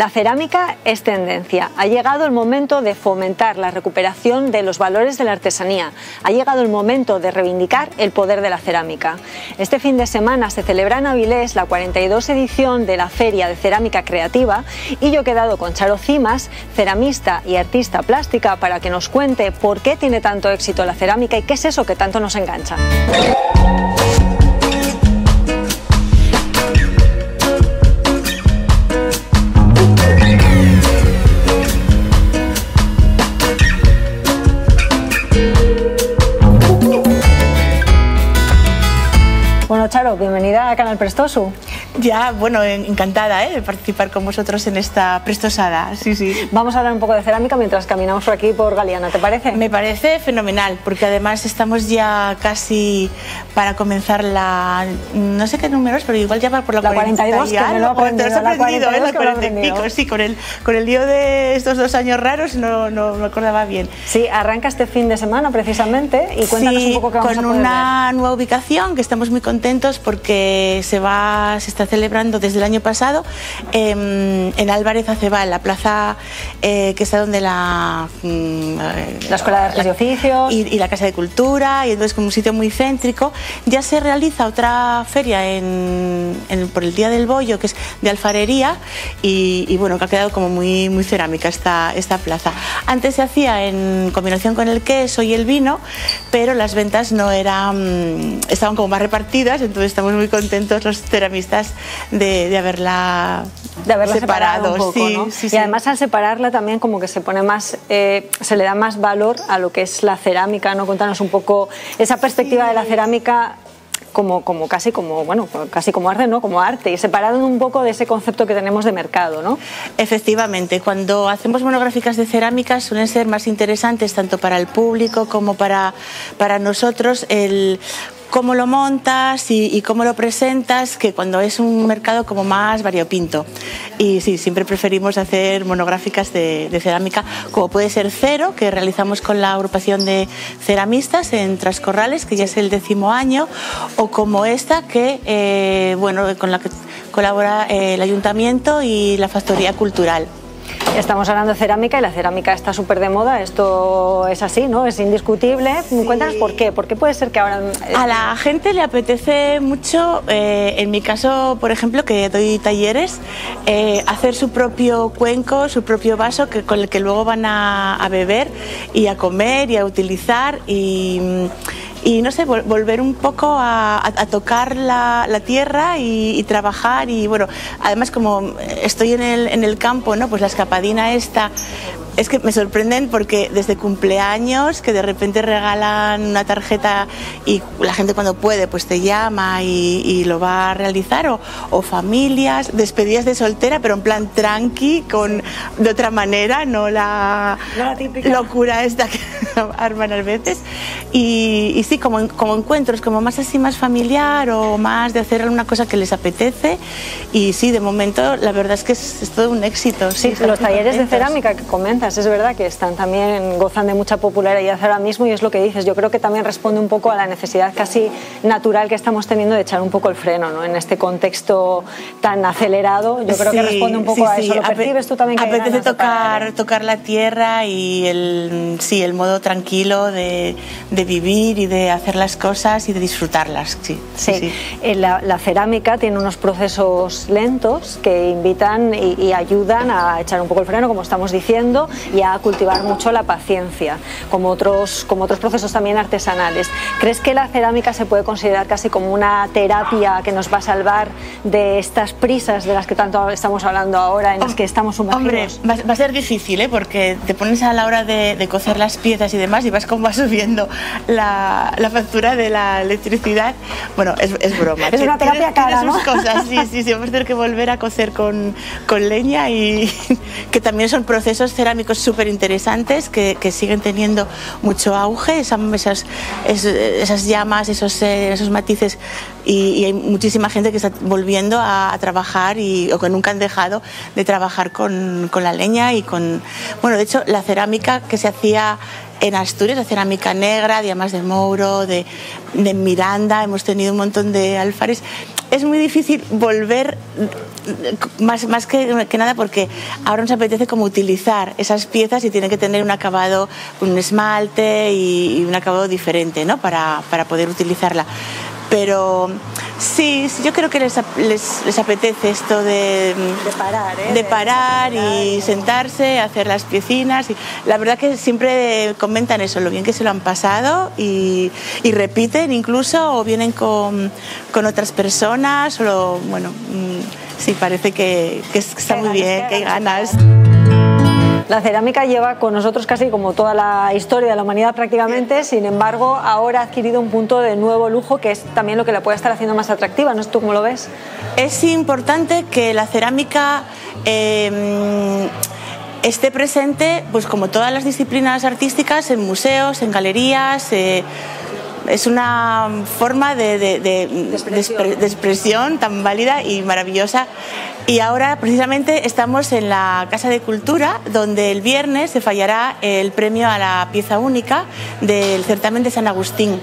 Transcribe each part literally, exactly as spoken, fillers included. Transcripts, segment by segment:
La cerámica es tendencia. Ha llegado el momento de fomentar la recuperación de los valores de la artesanía. Ha llegado el momento de reivindicar el poder de la cerámica. Este fin de semana se celebra en Avilés la cuarenta y dos edición de la Feria de Cerámica Creativa y yo he quedado con Charo Cimas, ceramista y artista plástica, para que nos cuente por qué tiene tanto éxito la cerámica y qué es eso que tanto nos engancha. Charo, bienvenida a Canal Prestoso. Ya, bueno, encantada ¿eh? de participar con vosotros en esta prestosada. Sí, sí. Vamos a hablar un poco de cerámica mientras caminamos por aquí por Galiana, ¿te parece? Me parece fenomenal, porque además estamos ya casi para comenzar la... no sé qué números, pero igual ya va por la, la cuarenta y dos, ya, que me lo he aprendido, la cuarenta y dos, ¿eh? La cuarenta y pico, sí, con el, con el lío de estos dos años raros no, no me acordaba bien. Sí, arranca este fin de semana precisamente y cuéntanos sí, un poco qué vamos a poder ver. Con una nueva ubicación que estamos muy contentos porque se va, se está celebrando desde el año pasado eh, en Álvarez Acebal, la plaza eh, que está donde la, mm, la Escuela de Artes y Oficios y, y la Casa de Cultura, y entonces como un sitio muy céntrico. Ya se realiza otra feria en, en, por el Día del Bollo, que es de alfarería y, y bueno, que ha quedado como muy, muy cerámica esta, esta plaza. Antes se hacía en combinación con el queso y el vino, pero las ventas no eran, estaban como más repartidas. Entonces estamos muy contentos los ceramistas de, de haberla, de haberla separado, separado un poco, sí, ¿no? Sí, y sí. Además al separarla también como que se pone más, eh, se le da más valor a lo que es la cerámica, ¿no? Contanos un poco esa perspectiva sí. de la cerámica. Como, como casi como bueno casi como arte, ¿no? Como arte, y separado un poco de ese concepto que tenemos de mercado, ¿no? Efectivamente, cuando hacemos monográficas de cerámica suelen ser más interesantes tanto para el público como para, para nosotros el cómo lo montas y, y cómo lo presentas, que cuando es un mercado como más variopinto. Y sí, siempre preferimos hacer monográficas de, de cerámica, como puede ser Cero, que realizamos con la agrupación de ceramistas en Transcorrales, que ya es el décimo año, o como esta que, eh, bueno, con la que colabora el Ayuntamiento y la Factoría Cultural. Estamos hablando de cerámica y la cerámica está súper de moda, esto es así, ¿no? Es indiscutible. Sí. Cuéntanos por qué, porque puede ser que ahora... A la gente le apetece mucho, eh, en mi caso, por ejemplo, que doy talleres, eh, hacer su propio cuenco, su propio vaso que, con el que luego van a, a beber y a comer y a utilizar y... y no sé, volver un poco a, a, a tocar la, la tierra y, y trabajar. Y bueno, además como estoy en el, en el campo, ¿no? Pues la escapadina esta, es que me sorprenden porque desde cumpleaños que de repente regalan una tarjeta y la gente cuando puede pues te llama y, y lo va a realizar, o, o familias, despedidas de soltera, pero en plan tranqui, con, de otra manera, no la, no la típica locura esta que arman a veces. Y, y sí, como, como encuentros, como más así, más familiar o más de hacer alguna cosa que les apetece. Y sí, de momento la verdad es que es, es todo un éxito. Sí, sí, los talleres de cerámica que comentan, es verdad que están también, gozan de mucha popularidad ahora mismo, y es lo que dices, yo creo que también responde un poco a la necesidad casi natural que estamos teniendo de echar un poco el freno, ¿no? En este contexto tan acelerado, yo creo sí, que responde un poco sí, a eso, sí. ¿Lo percibes tú también? Que apetece tocar, tocar, tocar la tierra y el, sí, el modo tranquilo de, de vivir y de hacer las cosas y de disfrutarlas, sí. sí, sí. sí. La, la cerámica tiene unos procesos lentos que invitan y, y ayudan a echar un poco el freno, como estamos diciendo, y a cultivar mucho la paciencia, como otros, como otros procesos también artesanales. ¿Crees que la cerámica se puede considerar casi como una terapia que nos va a salvar de estas prisas de las que tanto estamos hablando ahora, en las que estamos sumergidos? Hombre, va, va a ser difícil, ¿eh? Porque te pones a la hora de, de cocer las piezas y demás y vas como va subiendo la, la factura de la electricidad. Bueno, es, es broma. Es una terapia cara, ¿no? Sus cosas, sí, sí, sí, vamos a tener que volver a cocer con, con leña, y que también son procesos cerámicos súper interesantes que, que siguen teniendo mucho auge, esas, esas llamas, esos, esos matices, y, y hay muchísima gente que está volviendo a, a trabajar y, o que nunca han dejado de trabajar con, con la leña y con... Bueno, de hecho, la cerámica que se hacía en Asturias, la cerámica negra, de Amas de Mouro, de, de Miranda, hemos tenido un montón de alfares... es muy difícil volver, más, más que, que nada porque ahora nos apetece como utilizar esas piezas y tiene que tener un acabado, un esmalte y, y un acabado diferente, ¿no? Para, para poder utilizarla. Pero sí, yo creo que les, les, les apetece esto de, de parar, ¿eh? de parar y sentarse, hacer las piecinas. Y la verdad que siempre comentan eso, lo bien que se lo han pasado y, y repiten incluso o vienen con, con otras personas. O lo, bueno, sí, parece que, que está muy bien, que ganas. La cerámica lleva con nosotros casi como toda la historia de la humanidad prácticamente, sin embargo, ahora ha adquirido un punto de nuevo lujo que es también lo que la puede estar haciendo más atractiva, ¿no? ¿Tú cómo lo ves? Es importante que la cerámica eh, esté presente, pues como todas las disciplinas artísticas, en museos, en galerías. Eh, Es una forma de, de, de, de, expresión. de expresión tan válida y maravillosa. Y ahora precisamente estamos en la Casa de Cultura, donde el viernes se fallará el premio a la pieza única del certamen de San Agustín.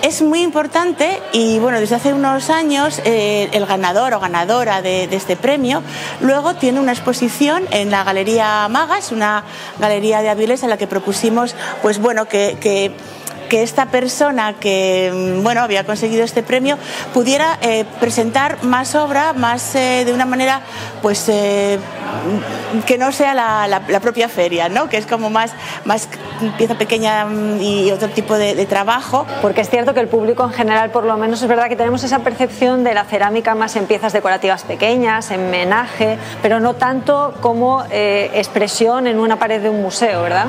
Es muy importante y bueno, desde hace unos años eh, el ganador o ganadora de, de este premio luego tiene una exposición en la Galería Magas, una galería de Avilés a la que propusimos pues bueno, que... que que esta persona que bueno, había conseguido este premio pudiera eh, presentar más obra, más eh, de una manera pues eh, que no sea la, la, la propia feria, ¿no? Que es como más, más pieza pequeña y otro tipo de, de trabajo. Porque es cierto que el público en general, por lo menos, es verdad que tenemos esa percepción de la cerámica más en piezas decorativas pequeñas, en menaje, pero no tanto como eh, expresión en una pared de un museo, ¿verdad?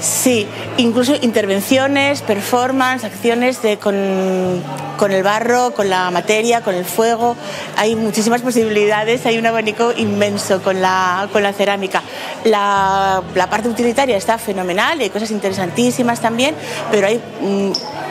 Sí, incluso intervenciones, performance, acciones de, con, con el barro, con la materia, con el fuego. Hay muchísimas posibilidades, hay un abanico inmenso con la, con la cerámica. La, la parte utilitaria está fenomenal y hay cosas interesantísimas también, pero hay,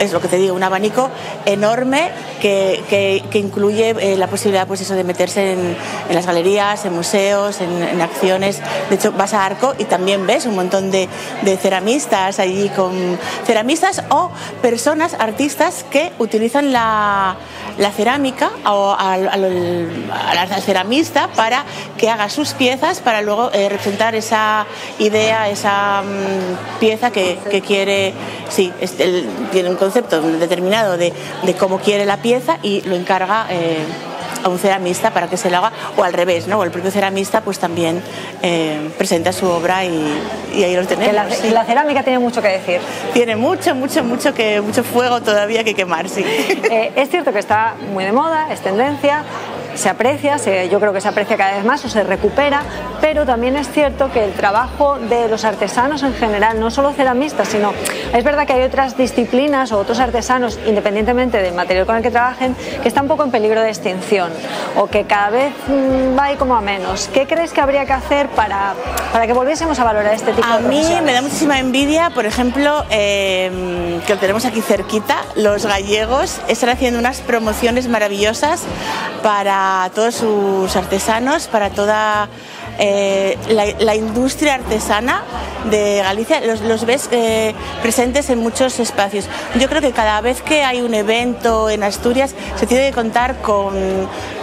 es lo que te digo, un abanico enorme que, que, que incluye la posibilidad pues eso, de meterse en, en las galerías, en museos, en, en acciones. De hecho, vas a Arco y también ves un montón de, de cerámica. Ceramistas allí con ceramistas o personas, artistas que utilizan la, la cerámica o al, al, al ceramista para que haga sus piezas para luego eh, representar esa idea, esa um, pieza que, que quiere, sí, es el, tiene un concepto determinado de, de cómo quiere la pieza y lo encarga eh, a un ceramista para que se lo haga, o al revés, ¿no? O el propio ceramista pues también eh, presenta su obra y, y ahí lo tenemos. La, sí. La cerámica tiene mucho que decir. Tiene mucho, mucho, mucho, que, mucho fuego todavía que quemar, sí. Eh, es cierto que está muy de moda, es tendencia, se aprecia, se, yo creo que se aprecia cada vez más o se recupera, pero también es cierto que el trabajo de los artesanos en general, no solo ceramistas, sino es verdad que hay otras disciplinas o otros artesanos, independientemente del material con el que trabajen, que está un poco en peligro de extinción o que cada vez mmm, va y como a menos. ¿Qué crees que habría que hacer para, para que volviésemos a valorar este tipo a de profesiones? A mí me da muchísima envidia, por ejemplo, eh, que lo tenemos aquí cerquita, los gallegos están haciendo unas promociones maravillosas para a todos sus artesanos, para toda eh, la, la industria artesana de Galicia, los, los ves eh, presentes en muchos espacios. Yo creo que cada vez que hay un evento en Asturias se tiene que contar con,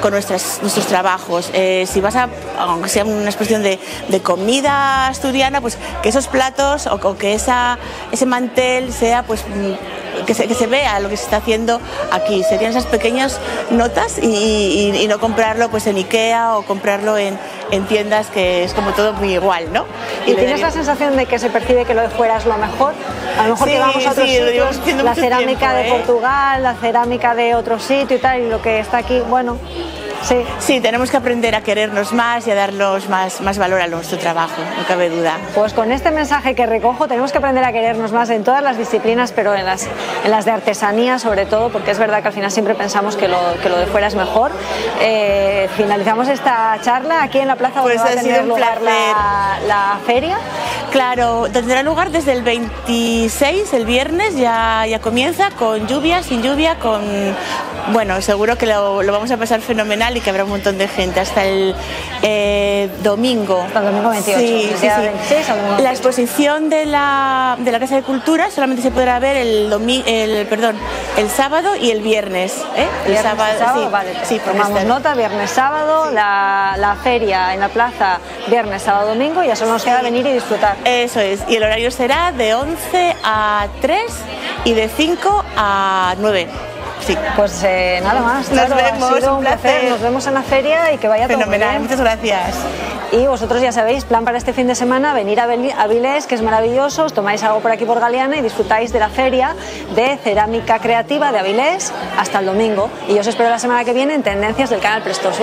con nuestras, nuestros trabajos. Eh, si vas a, aunque sea una exposición de, de comida asturiana, pues que esos platos o, o que esa, ese mantel sea pues... Que se, que se vea lo que se está haciendo aquí. Serían esas pequeñas notas y, y, y no comprarlo pues en Ikea o comprarlo en, en tiendas que es como todo muy igual, ¿no? ¿Y, ¿Y tienes la sensación de que se percibe que lo de fuera es lo mejor? A lo mejor sí, que vamos a otros sí, sitios, la cerámica tiempo, ¿eh? de Portugal, la cerámica de otro sitio y tal, y lo que está aquí, bueno... Sí. sí, tenemos que aprender a querernos más y a darnos más, más valor a nuestro trabajo, no cabe duda. Pues con este mensaje que recojo tenemos que aprender a querernos más en todas las disciplinas, pero en las, en las de artesanía sobre todo, porque es verdad que al final siempre pensamos que lo, que lo de fuera es mejor. Eh, finalizamos esta charla aquí en la plaza donde pues va a tener lugar la, la feria. Claro, tendrá lugar desde el veintiséis, el viernes, ya, ya comienza, con lluvia, sin lluvia, con... bueno, seguro que lo, lo vamos a pasar fenomenal y que habrá un montón de gente hasta el eh, domingo. Hasta el domingo veintiocho. Sí, sí, sí. La exposición de la, de la Casa de Cultura solamente se podrá ver el, domi el, perdón, el sábado y el viernes. ¿eh? El, viernes sábado, el sábado, sí, vale, sí, tomamos nota, viernes, sábado, sí. la, la feria en la plaza, viernes, sábado, domingo, y ya solo nos queda venir y disfrutar. Eso es, y el horario será de once a tres y de cinco a nueve. Sí. Pues eh, nada más. Nos claro, vemos, ha sido un, un placer. placer. Nos vemos en la feria y que vaya fenomenal, todo muy bien. Muchas gracias. Y vosotros ya sabéis, plan para este fin de semana, venir a Avilés, que es maravilloso, os tomáis algo por aquí por Galiana y disfrutáis de la feria de cerámica creativa de Avilés hasta el domingo. Y yo os espero la semana que viene en Tendencias del Canal Prestoso.